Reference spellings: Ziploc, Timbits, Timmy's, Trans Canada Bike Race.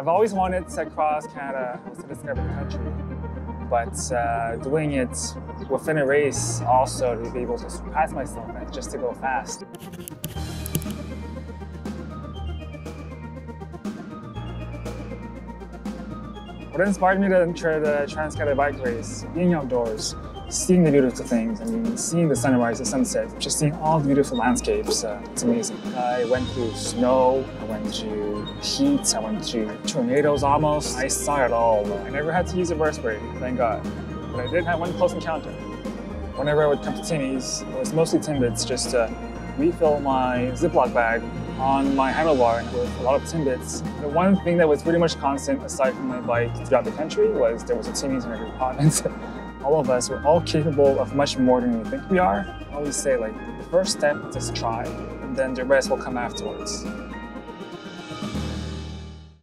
I've always wanted to cross Canada, to discover the country, but doing it within a race also to be able to surpass myself and just to go fast. What inspired me to enter the Trans Canada Bike Race, being outdoors, seeing the beautiful things, I mean, seeing the sunrise, the sunset, just seeing all the beautiful landscapes, it's amazing. I went through snow, I went through heat, I went through tornadoes almost. I saw it all. I never had to use a burst brake, thank God. But I did have one close encounter. Whenever I would come to Timmy's, it was mostly Timbits, just to refill my Ziploc bag on my handlebar with a lot of Timbits. The one thing that was pretty much constant aside from my bike throughout the country was there was a Timmy's in every province. All of us, we're all capable of much more than we think we are. I always say, like, the first step is try, and then the rest will come afterwards.